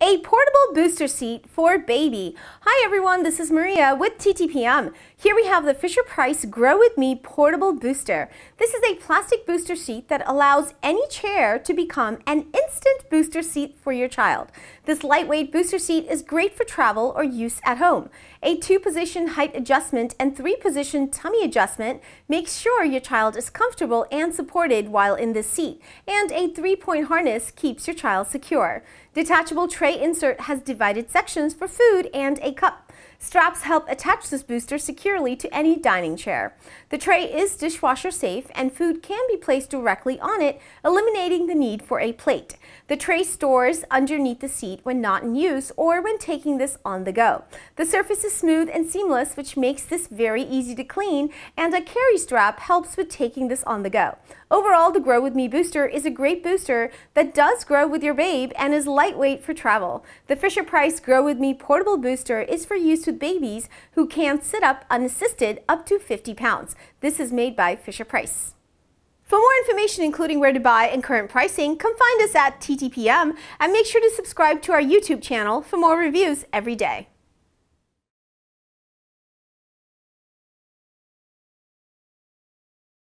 A portable booster seat for baby. Hi everyone, this is Maria with TTPM. Here we have the Fisher-Price Grow With Me Portable Booster. This is a plastic booster seat that allows any chair to become an instant booster seat for your child. This lightweight booster seat is great for travel or use at home. A 2-position height adjustment and 3-position tummy adjustment makes sure your child is comfortable and supported while in this seat. And a 3-point harness keeps your child secure. Detachable tray insert has divided sections for food and a cup. Straps help attach this booster securely to any dining chair. The tray is dishwasher safe and food can be placed directly on it, eliminating the need for a plate. The tray stores underneath the seat when not in use or when taking this on the go. The surface is smooth and seamless, which makes this very easy to clean, and a carry strap helps with taking this on the go. Overall, the Grow With Me Booster is a great booster that does grow with your babe and is lightweight for travel. The Fisher-Price Grow With Me Portable Booster is for use with babies who can sit up unassisted up to 50 pounds. This is made by Fisher-Price. For more information, including where to buy and current pricing, come find us at TTPM and make sure to subscribe to our YouTube channel for more reviews every day.